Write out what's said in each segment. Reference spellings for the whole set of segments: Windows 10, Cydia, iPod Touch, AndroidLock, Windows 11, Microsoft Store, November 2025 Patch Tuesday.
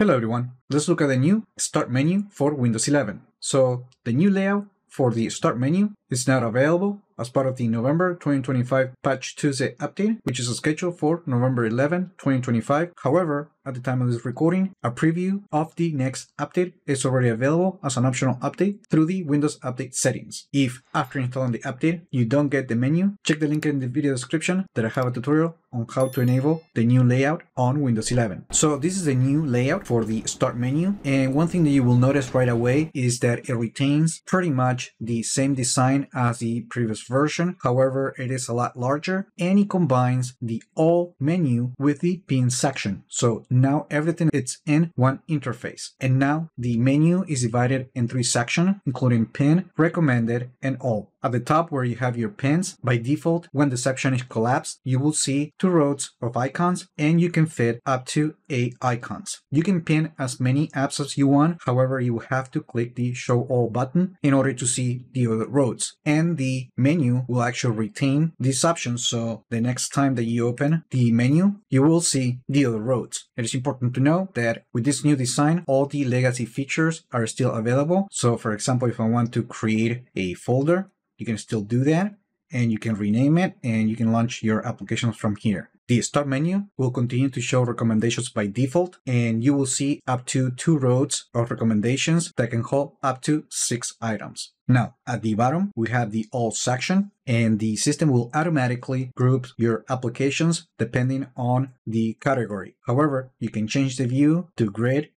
Hello everyone, let's look at the new Start menu for Windows 11. So the new layout for the Start menu is now available as part of the November 2025 Patch Tuesday update, which is scheduled for November 11, 2025. However, at the time of this recording, a preview of the next update is already available as an optional update through the Windows Update settings. If after installing the update, you don't get the menu, check the link in the video description that I have a tutorial on how to enable the new layout on Windows 11. So this is the new layout for the Start menu. And one thing that you will notice right away is that it retains pretty much the same design as the previous version. However, it is a lot larger and it combines the all menu with the pin section. So now everything is in one interface. And now the menu is divided in three sections, including pin, recommended, and all. At the top where you have your pins, by default, when the section is collapsed, you will see two rows of icons and you can fit up to 8 icons. You can pin as many apps as you want, however, you have to click the Show All button in order to see the other rows. And the menu will actually retain these options, so the next time that you open the menu, you will see the other rows. It is important to know that with this new design, all the legacy features are still available. So for example, if I want to create a folder, you can still do that, and you can rename it, and you can launch your applications from here. The Start menu will continue to show recommendations by default, and you will see up to 2 rows of recommendations that can hold up to 6 items. Now, at the bottom, we have the All section, and the system will automatically group your applications depending on the category. However, you can change the view to Grid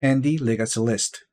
and the Legacy List.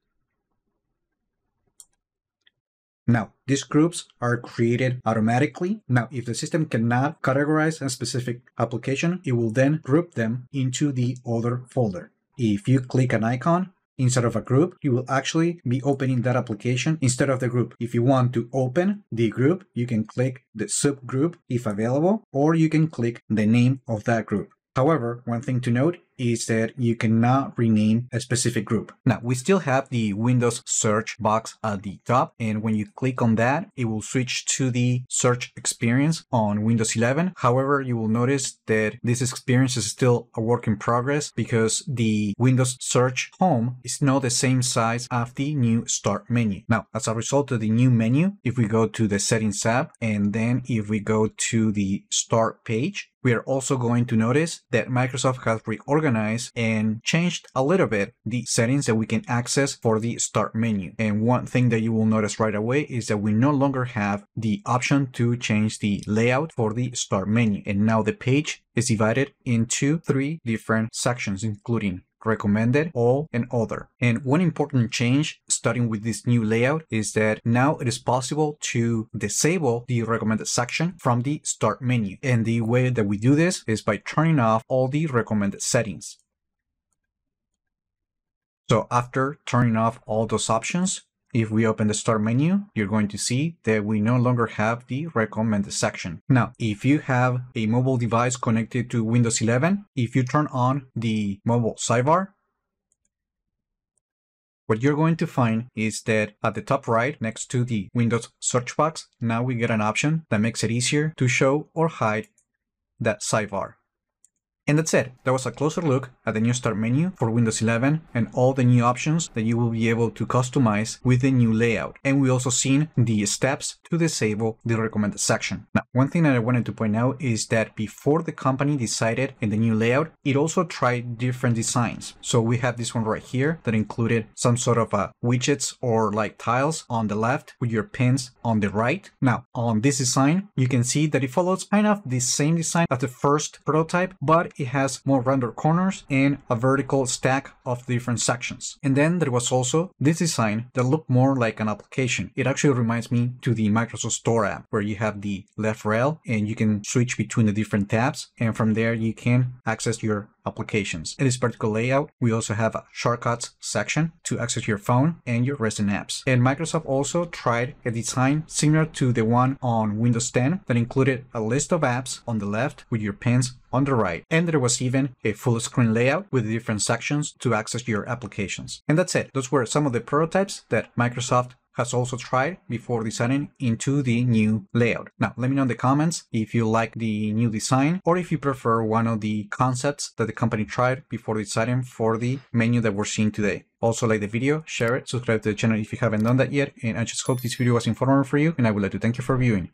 Now, these groups are created automatically. Now, if the system cannot categorize a specific application, it will then group them into the other folder. If you click an icon instead of a group, you will actually be opening that application instead of the group. If you want to open the group, you can click the subgroup if available, or you can click the name of that group. However, one thing to note is that you cannot rename a specific group. Now, we still have the Windows search box at the top, and when you click on that, it will switch to the search experience on Windows 11. However, you will notice that this experience is still a work in progress because the Windows search home is not the same size as the new Start menu. Now, as a result of the new menu, if we go to the Settings app, and then if we go to the Start page, we are also going to notice that Microsoft has reorganized and changed a little bit the settings that we can access for the Start menu. And one thing that you will notice right away is that we no longer have the option to change the layout for the Start menu. And now the page is divided into 3 different sections, including Recommended, All, and Other. And one important change starting with this new layout is that now it is possible to disable the recommended section from the Start menu. And the way that we do this is by turning off all the recommended settings. So after turning off all those options, if we open the Start menu, you're going to see that we no longer have the recommended section. Now, if you have a mobile device connected to Windows 11, if you turn on the mobile sidebar, what you're going to find is that at the top right, next to the Windows search box, now we get an option that makes it easier to show or hide that sidebar. And that's it. That was a closer look at the new Start menu for Windows 11 and all the new options that you will be able to customize with the new layout. And we also seen the steps to disable the recommended section. Now, one thing that I wanted to point out is that before the company decided in the new layout, it also tried different designs. So we have this one right here that included some sort of widgets or like tiles on the left with your pins on the right. Now, on this design, you can see that it follows kind of the same design as the first prototype, but it has more rounded corners and a vertical stack of different sections. And then there was also this design that looked more like an application. It actually reminds me to the Microsoft Store app where you have the left rail and you can switch between the different tabs. And from there you can access your applications. In this particular layout, we also have a shortcuts section to access your phone and your resident apps. And Microsoft also tried a design similar to the one on Windows 10 that included a list of apps on the left with your pins on the right. And there was even a full screen layout with different sections to access your applications. And that's it. Those were some of the prototypes that Microsoft has also tried before designing into the new layout. Now, let me know in the comments if you like the new design or if you prefer one of the concepts that the company tried before deciding for the menu that we're seeing today. Also, like the video, share it, subscribe to the channel if you haven't done that yet, and I just hope this video was informative for you, and I would like to thank you for viewing.